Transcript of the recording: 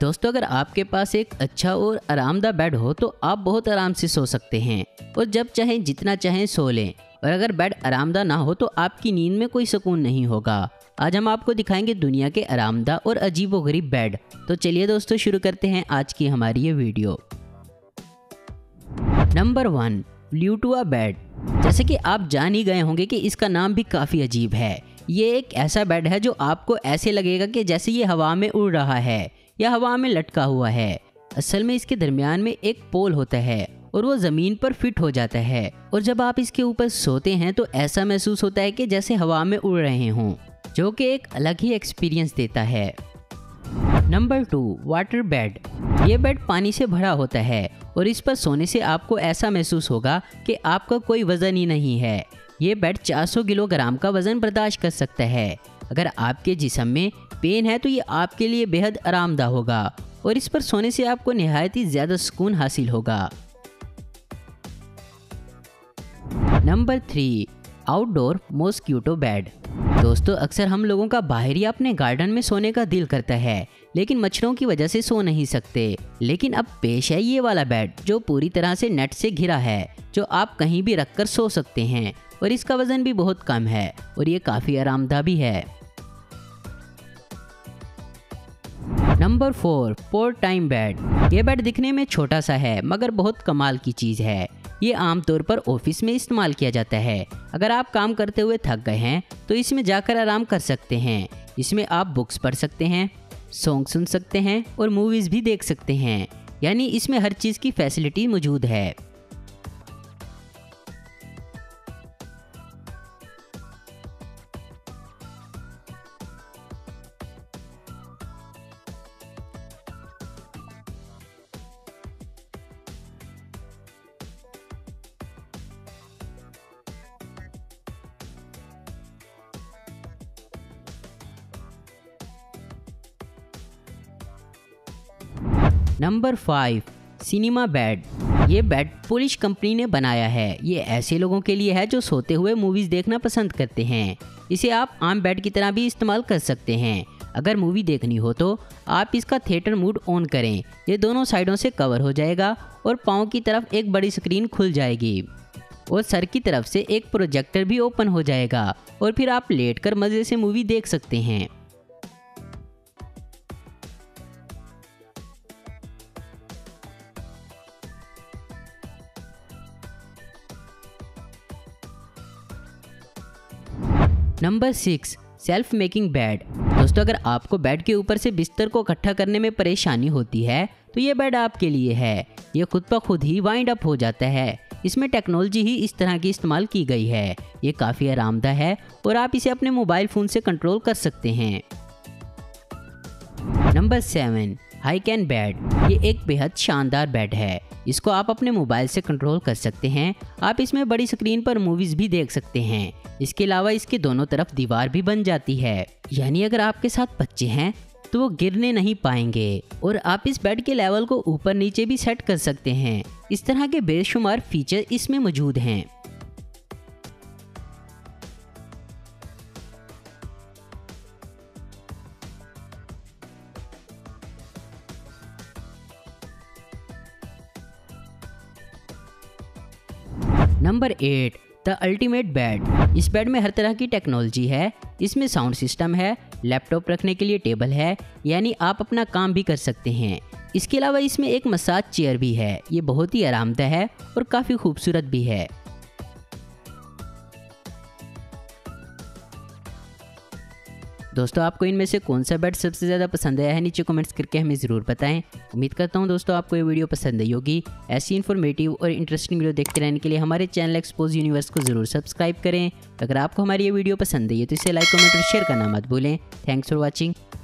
दोस्तों अगर आपके पास एक अच्छा और आरामदायक बेड हो तो आप बहुत आराम से सो सकते हैं और जब चाहें जितना चाहें सो लें। और अगर बेड आरामदायक ना हो तो आपकी नींद में कोई सुकून नहीं होगा। आज हम आपको दिखाएंगे दुनिया के आरामदायक और अजीबोगरीब बेड। तो चलिए दोस्तों शुरू करते हैं आज की हमारी ये वीडियो। Number 1 लूटुआ bed. जैसे कि आप जान ही गए होंगे कि इसका नाम भी काफ़ी अजीब है। ये एक ऐसा बेड है जो आपको ऐसे लगेगा कि जैसे ये हवा में उड़ रहा है या हवा में लटका हुआ है। असल में इसके दरमियान में एक पोल होता है और वो ज़मीन पर फिट हो जाता है और जब आप इसके ऊपर सोते हैं तो ऐसा महसूस होता है कि जैसे हवा में उड़ रहे हों, जो कि एक अलग ही एक्सपीरियंस देता है। Number 2 water bed. ये बेड पानी से भरा होता है और इस पर सोने से आपको ऐसा महसूस होगा कि आपका कोई वज़न ही नहीं है। ये बेड 400 किलोग्राम का वज़न बर्दाश्त कर सकता है। अगर आपके जिस्म में पेन है तो ये आपके लिए बेहद आरामदायक होगा और इस पर सोने से आपको नहायत ही ज़्यादा सुकून हासिल होगा। Number 3 outdoor mosquito bed. दोस्तों अक्सर हम लोगों का बाहर या अपने गार्डन में सोने का दिल करता है लेकिन मच्छरों की वजह से सो नहीं सकते। लेकिन अब पेश है ये वाला बेड जो पूरी तरह से नेट से घिरा है, जो आप कहीं भी रखकर सो सकते हैं और इसका वजन भी बहुत कम है और ये काफ़ी आरामदायक भी है। Number 4 four time bed. ये बेड दिखने में छोटा सा है मगर बहुत कमाल की चीज़ है। ये आमतौर पर ऑफिस में इस्तेमाल किया जाता है। अगर आप काम करते हुए थक गए हैं तो इसमें जाकर आराम कर सकते हैं। इसमें आप बुक्स पढ़ सकते हैं, सॉन्ग सुन सकते हैं और मूवीज़ भी देख सकते हैं, यानी इसमें हर चीज़ की फैसिलिटी मौजूद है। Number 5 cinema bed. ये बेड पोलिश कंपनी ने बनाया है। ये ऐसे लोगों के लिए है जो सोते हुए मूवीज़ देखना पसंद करते हैं। इसे आप आम बेड की तरह भी इस्तेमाल कर सकते हैं। अगर मूवी देखनी हो तो आप इसका थिएटर मोड ऑन करें, ये दोनों साइडों से कवर हो जाएगा और पाँव की तरफ एक बड़ी स्क्रीन खुल जाएगी और सर की तरफ से एक प्रोजेक्टर भी ओपन हो जाएगा और फिर आप लेट कर मज़े से मूवी देख सकते हैं। Number 6 self making bed. दोस्तों अगर आपको बेड के ऊपर से बिस्तर को इकट्ठा करने में परेशानी होती है तो ये बेड आपके लिए है। ये खुद ब खुद ही वाइंड अप हो जाता है। इसमें टेक्नोलॉजी ही इस तरह की इस्तेमाल की गई है। ये काफ़ी आरामदायक है और आप इसे अपने मोबाइल फ़ोन से कंट्रोल कर सकते हैं। Number 7 high can bed. ये एक बेहद शानदार बेड है। इसको आप अपने मोबाइल से कंट्रोल कर सकते हैं। आप इसमें बड़ी स्क्रीन पर मूवीज़ भी देख सकते हैं। इसके अलावा इसके दोनों तरफ दीवार भी बन जाती है, यानी अगर आपके साथ बच्चे हैं तो वो गिरने नहीं पाएंगे और आप इस बेड के लेवल को ऊपर नीचे भी सेट कर सकते हैं। इस तरह के बेशुमार फीचर इसमें मौजूद हैं। Number 8 the ultimate bed. इस बेड में हर तरह की टेक्नोलॉजी है। इसमें साउंड सिस्टम है, लैपटॉप रखने के लिए टेबल है, यानी आप अपना काम भी कर सकते हैं। इसके अलावा इसमें एक मसाज चेयर भी है। ये बहुत ही आरामदायक है और काफ़ी खूबसूरत भी है। दोस्तों आपको इनमें से कौन सा बेड सबसे ज़्यादा पसंद आया है नीचे कमेंट्स करके हमें ज़रूर बताएं। उम्मीद करता हूं दोस्तों आपको ये वीडियो पसंद आई होगी। ऐसी इन्फॉर्मेटिव और इंटरेस्टिंग वीडियो देखते रहने के लिए हमारे चैनल एक्सपोज यूनिवर्स को ज़रूर सब्सक्राइब करें। अगर आपको हमारी ये वीडियो पसंद आई है तो इसे लाइक कमेंट और शेयर करना मत भूलें। Thanks for watching.